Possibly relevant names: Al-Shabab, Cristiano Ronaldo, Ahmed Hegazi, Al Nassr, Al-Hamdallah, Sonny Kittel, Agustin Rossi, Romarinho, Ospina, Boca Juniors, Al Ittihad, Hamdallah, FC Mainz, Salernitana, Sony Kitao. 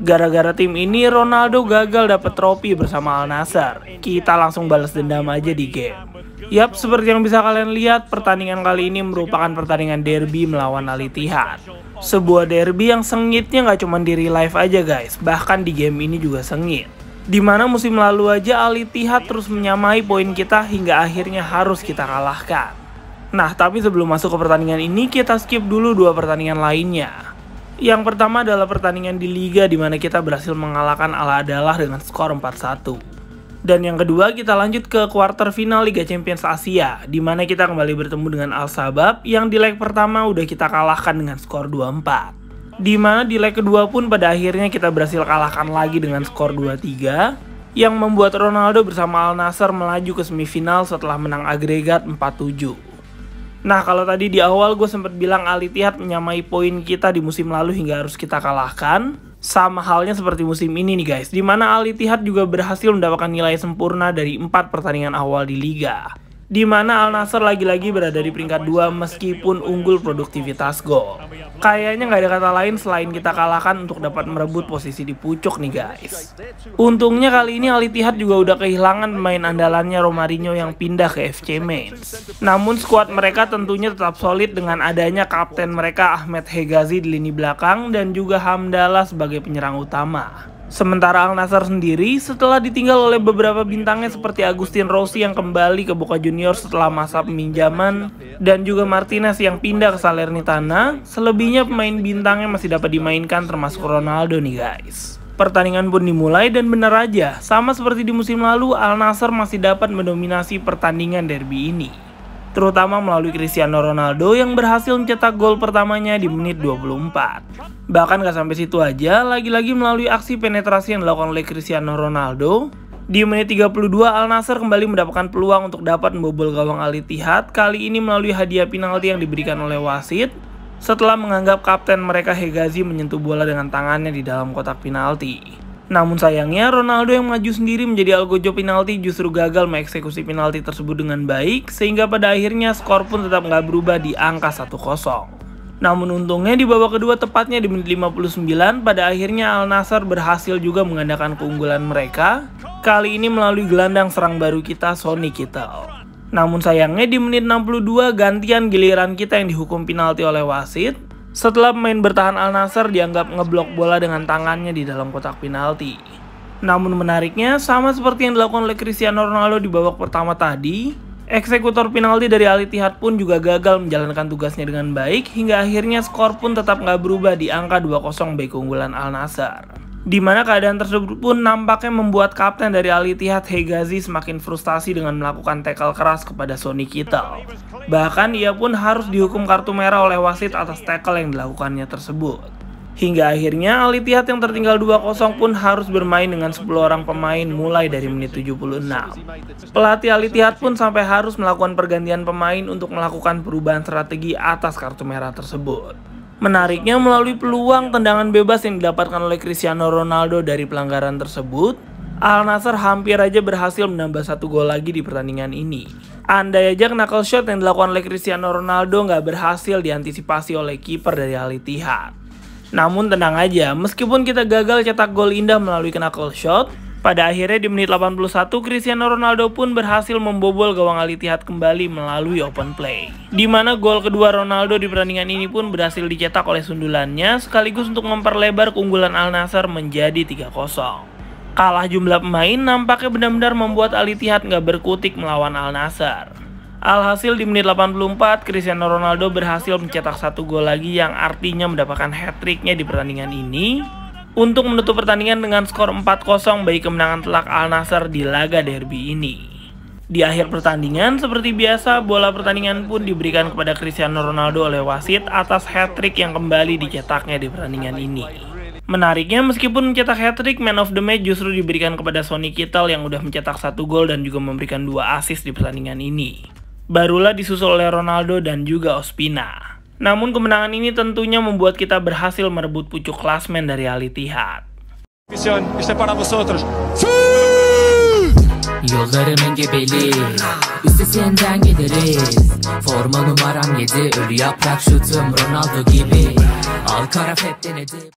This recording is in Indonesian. Gara-gara tim ini Ronaldo gagal dapat trofi bersama Al Nassr. Kita langsung balas dendam aja di game. Yap, seperti yang bisa kalian lihat, pertandingan kali ini merupakan pertandingan derby melawan Al Ittihad. Sebuah derby yang sengitnya gak cuma di real life aja guys, bahkan di game ini juga sengit. Dimana musim lalu aja Al Ittihad terus menyamai poin kita hingga akhirnya harus kita kalahkan. Nah, tapi sebelum masuk ke pertandingan ini, kita skip dulu dua pertandingan lainnya. Yang pertama adalah pertandingan di Liga dimana kita berhasil mengalahkan Al-Hamdallah dengan skor 4-1. Dan yang kedua kita lanjut ke quarter final Liga Champions Asia, di mana kita kembali bertemu dengan Al-Shabab yang di leg pertama udah kita kalahkan dengan skor 2-4. Di mana di leg kedua pun pada akhirnya kita berhasil kalahkan lagi dengan skor 2-3, yang membuat Ronaldo bersama Al Nassr melaju ke semifinal setelah menang agregat 4-7. Nah, kalau tadi di awal gue sempat bilang Al Ittihad menyamai poin kita di musim lalu hingga harus kita kalahkan. Sama halnya seperti musim ini nih guys, dimana Al Ittihad juga berhasil mendapatkan nilai sempurna dari 4 pertandingan awal di Liga. Dimana Al Nassr lagi-lagi berada di peringkat 2 meskipun unggul produktivitas gol. Kayaknya nggak ada kata lain selain kita kalahkan untuk dapat merebut posisi di pucuk nih guys. Untungnya kali ini Al Ittihad juga udah kehilangan pemain andalannya Romarinho yang pindah ke FC Mainz. Namun skuad mereka tentunya tetap solid dengan adanya kapten mereka Ahmed Hegazi di lini belakang dan juga Hamdallah sebagai penyerang utama. Sementara Al Nassr sendiri setelah ditinggal oleh beberapa bintangnya seperti Agustin Rossi yang kembali ke Boca Juniors setelah masa peminjaman dan juga Martinez yang pindah ke Salernitana, selebihnya pemain bintangnya masih dapat dimainkan termasuk Ronaldo nih guys. Pertandingan pun dimulai dan benar aja, sama seperti di musim lalu Al Nassr masih dapat mendominasi pertandingan derby ini. Terutama melalui Cristiano Ronaldo yang berhasil mencetak gol pertamanya di menit 24. Bahkan gak sampai situ aja, lagi-lagi melalui aksi penetrasi yang dilakukan oleh Cristiano Ronaldo. Di menit 32 Al Nassr kembali mendapatkan peluang untuk dapat membobol gawang Al Ittihad, kali ini melalui hadiah penalti yang diberikan oleh wasit setelah menganggap kapten mereka Hegazi menyentuh bola dengan tangannya di dalam kotak penalti. Namun sayangnya Ronaldo yang maju sendiri menjadi algojo penalti justru gagal mengeksekusi penalti tersebut dengan baik sehingga pada akhirnya skor pun tetap nggak berubah di angka 1-0. Namun untungnya di babak kedua tepatnya di menit 59 pada akhirnya Al Nassr berhasil juga menggandakan keunggulan mereka, kali ini melalui gelandang serang baru kita Sony Kitao. Namun sayangnya di menit 62 gantian giliran kita yang dihukum penalti oleh wasit. Setelah pemain bertahan Al Nassr dianggap ngeblok bola dengan tangannya di dalam kotak penalti. Namun menariknya, sama seperti yang dilakukan oleh Cristiano Ronaldo di babak pertama tadi, eksekutor penalti dari Al Ittihad pun juga gagal menjalankan tugasnya dengan baik, hingga akhirnya skor pun tetap nggak berubah di angka 2-0 bagi keunggulan Al Nassr. Dimana keadaan tersebut pun nampaknya membuat kapten dari Al Ittihad Hegazi semakin frustasi dengan melakukan tackle keras kepada Sony Kitao. Bahkan ia pun harus dihukum kartu merah oleh wasit atas tackle yang dilakukannya tersebut. Hingga akhirnya Al Ittihad yang tertinggal 2-0 pun harus bermain dengan 10 orang pemain mulai dari menit 76. Pelatih Al Ittihad pun sampai harus melakukan pergantian pemain untuk melakukan perubahan strategi atas kartu merah tersebut. Menariknya melalui peluang tendangan bebas yang didapatkan oleh Cristiano Ronaldo dari pelanggaran tersebut, Al Nassr hampir aja berhasil menambah 1 gol lagi di pertandingan ini. Andai aja knuckle shot yang dilakukan oleh Cristiano Ronaldo nggak berhasil diantisipasi oleh kiper dari Al Ittihad. Namun tenang aja, meskipun kita gagal cetak gol indah melalui knuckle shot, pada akhirnya di menit 81 Cristiano Ronaldo pun berhasil membobol gawang Al Ittihad kembali melalui open play. Di mana gol kedua Ronaldo di pertandingan ini pun berhasil dicetak oleh sundulannya sekaligus untuk memperlebar keunggulan Al Nassr menjadi 3-0. Kalah jumlah pemain nampaknya benar-benar membuat Al Ittihad nggak berkutik melawan Al Nassr. Alhasil di menit 84 Cristiano Ronaldo berhasil mencetak 1 gol lagi yang artinya mendapatkan hat-tricknya di pertandingan ini untuk menutup pertandingan dengan skor 4-0 bagi kemenangan telak Al Nassr di laga derby ini. Di akhir pertandingan, seperti biasa, bola pertandingan pun diberikan kepada Cristiano Ronaldo oleh wasit atas hat-trick yang kembali dicetaknya di pertandingan ini. Menariknya, meskipun mencetak hat-trick, man of the match justru diberikan kepada Sonny Kittel yang udah mencetak 1 gol dan juga memberikan 2 assist di pertandingan ini. Barulah disusul oleh Ronaldo dan juga Ospina. Namun kemenangan ini tentunya membuat kita berhasil merebut pucuk klasemen dari Al Ittihad. Yollarımın gebeli üstesinden gideriz. Forma numaram 7, ölü yaprak şutum Ronaldo gibi. Al kara fep denedi.